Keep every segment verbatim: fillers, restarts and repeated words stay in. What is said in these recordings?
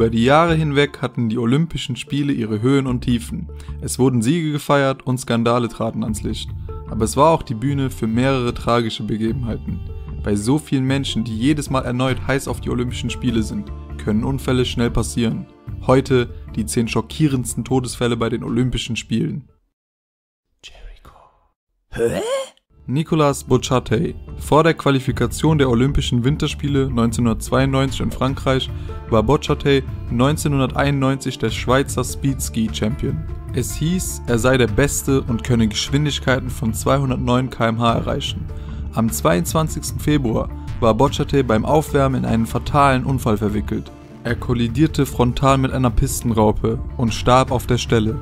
Über die Jahre hinweg hatten die Olympischen Spiele ihre Höhen und Tiefen. Es wurden Siege gefeiert und Skandale traten ans Licht. Aber es war auch die Bühne für mehrere tragische Begebenheiten. Bei so vielen Menschen, die jedes Mal erneut heiß auf die Olympischen Spiele sind, können Unfälle schnell passieren. Heute die zehn schockierendsten Todesfälle bei den Olympischen Spielen. Jericho. Hä? Nicolas Bochatay. Vor der Qualifikation der Olympischen Winterspiele neunzehnhundertzweiundneunzig in Frankreich war Bochatay neunzehnhunderteinundneunzig der Schweizer Speedski-Champion. Es hieß, er sei der Beste und könne Geschwindigkeiten von zweihundertneun Kilometer pro Stunde erreichen. Am zweiundzwanzigsten Februar war Bochatay beim Aufwärmen in einen fatalen Unfall verwickelt. Er kollidierte frontal mit einer Pistenraupe und starb auf der Stelle.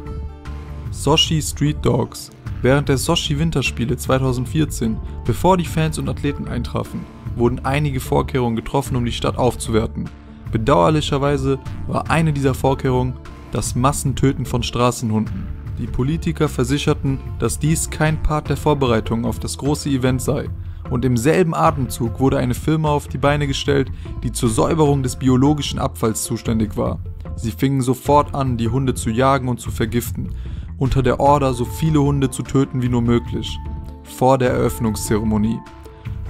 Sochi Street Dogs. Während der Sochi Winterspiele zweitausendvierzehn, bevor die Fans und Athleten eintrafen, wurden einige Vorkehrungen getroffen, um die Stadt aufzuwerten. Bedauerlicherweise war eine dieser Vorkehrungen das Massentöten von Straßenhunden. Die Politiker versicherten, dass dies kein Part der Vorbereitung auf das große Event sei, und im selben Atemzug wurde eine Firma auf die Beine gestellt, die zur Säuberung des biologischen Abfalls zuständig war. Sie fingen sofort an, die Hunde zu jagen und zu vergiften, unter der Order, so viele Hunde zu töten wie nur möglich, vor der Eröffnungszeremonie.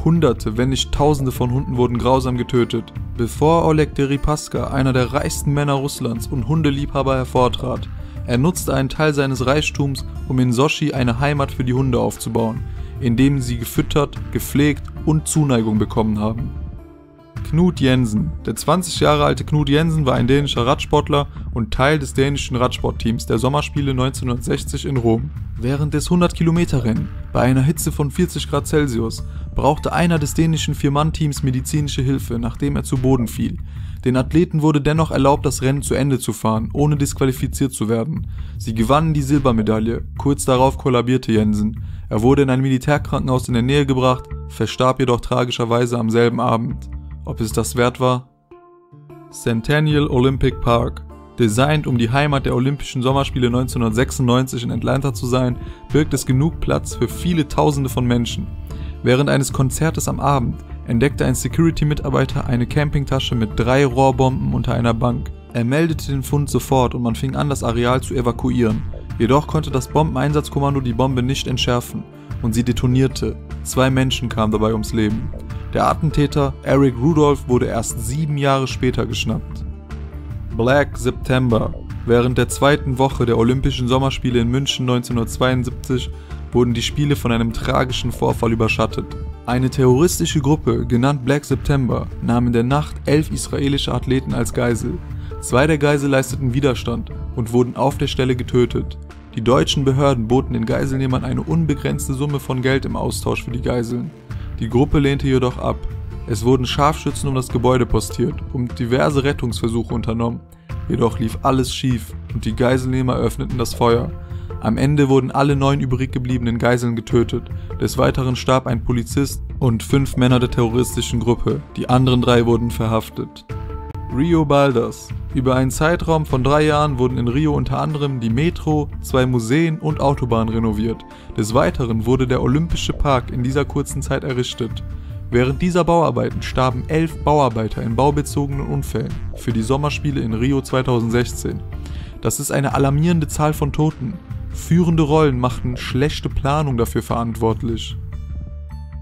Hunderte, wenn nicht Tausende von Hunden wurden grausam getötet, bevor Oleg Deripaska, einer der reichsten Männer Russlands und Hundeliebhaber, hervortrat. Er nutzte einen Teil seines Reichtums, um in Sochi eine Heimat für die Hunde aufzubauen, indem sie gefüttert, gepflegt und Zuneigung bekommen haben. Knut Jensen. Der zwanzig Jahre alte Knut Jensen war ein dänischer Radsportler und Teil des dänischen Radsportteams der Sommerspiele neunzehnhundertsechzig in Rom. Während des hundert Kilometer Rennen, bei einer Hitze von vierzig Grad Celsius, brauchte einer des dänischen Vier-Mann-Teams medizinische Hilfe, nachdem er zu Boden fiel. Den Athleten wurde dennoch erlaubt, das Rennen zu Ende zu fahren, ohne disqualifiziert zu werden. Sie gewannen die Silbermedaille, kurz darauf kollabierte Jensen. Er wurde in ein Militärkrankenhaus in der Nähe gebracht, verstarb jedoch tragischerweise am selben Abend. Ob es das wert war? Centennial Olympic Park. Designt, um die Heimat der Olympischen Sommerspiele neunzehnhundertsechsundneunzig in Atlanta zu sein, birgt es genug Platz für viele Tausende von Menschen. Während eines Konzertes am Abend entdeckte ein Security-Mitarbeiter eine Campingtasche mit drei Rohrbomben unter einer Bank. Er meldete den Fund sofort und man fing an, das Areal zu evakuieren. Jedoch konnte das Bombeneinsatzkommando die Bombe nicht entschärfen und sie detonierte. Zwei Menschen kamen dabei ums Leben. Der Attentäter Eric Rudolph wurde erst sieben Jahre später geschnappt. Black September. Während der zweiten Woche der Olympischen Sommerspiele in München neunzehnhundertzweiundsiebzig wurden die Spiele von einem tragischen Vorfall überschattet. Eine terroristische Gruppe, genannt Black September, nahm in der Nacht elf israelische Athleten als Geisel. Zwei der Geisel leisteten Widerstand und wurden auf der Stelle getötet. Die deutschen Behörden boten den Geiselnehmern eine unbegrenzte Summe von Geld im Austausch für die Geiseln. Die Gruppe lehnte jedoch ab. Es wurden Scharfschützen um das Gebäude postiert und diverse Rettungsversuche unternommen. Jedoch lief alles schief und die Geiselnehmer eröffneten das Feuer. Am Ende wurden alle neun übrig gebliebenen Geiseln getötet. Des Weiteren starb ein Polizist und fünf Männer der terroristischen Gruppe. Die anderen drei wurden verhaftet. Rio Balders. Über einen Zeitraum von drei Jahren wurden in Rio unter anderem die Metro, zwei Museen und Autobahnen renoviert. Des Weiteren wurde der Olympische Park in dieser kurzen Zeit errichtet. Während dieser Bauarbeiten starben elf Bauarbeiter in baubezogenen Unfällen für die Sommerspiele in Rio zweitausendsechzehn. Das ist eine alarmierende Zahl von Toten. Führende Rollen machten schlechte Planung dafür verantwortlich.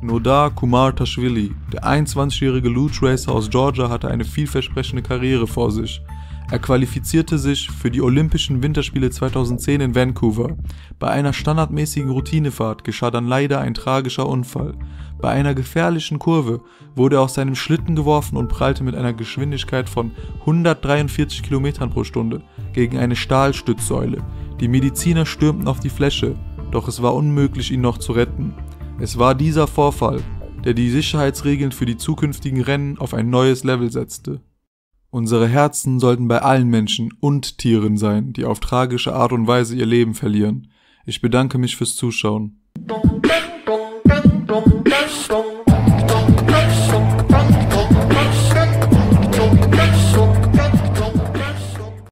Nodar Kumaritashvili, der einundzwanzigjährige Luge-Racer aus Georgia, hatte eine vielversprechende Karriere vor sich. Er qualifizierte sich für die Olympischen Winterspiele zweitausendzehn in Vancouver. Bei einer standardmäßigen Routinefahrt geschah dann leider ein tragischer Unfall. Bei einer gefährlichen Kurve wurde er aus seinem Schlitten geworfen und prallte mit einer Geschwindigkeit von hundertdreiundvierzig Kilometern pro Stunde gegen eine Stahlstützsäule. Die Mediziner stürmten auf die Fläche, doch es war unmöglich, ihn noch zu retten. Es war dieser Vorfall, der die Sicherheitsregeln für die zukünftigen Rennen auf ein neues Level setzte. Unsere Herzen sollten bei allen Menschen und Tieren sein, die auf tragische Art und Weise ihr Leben verlieren. Ich bedanke mich fürs Zuschauen.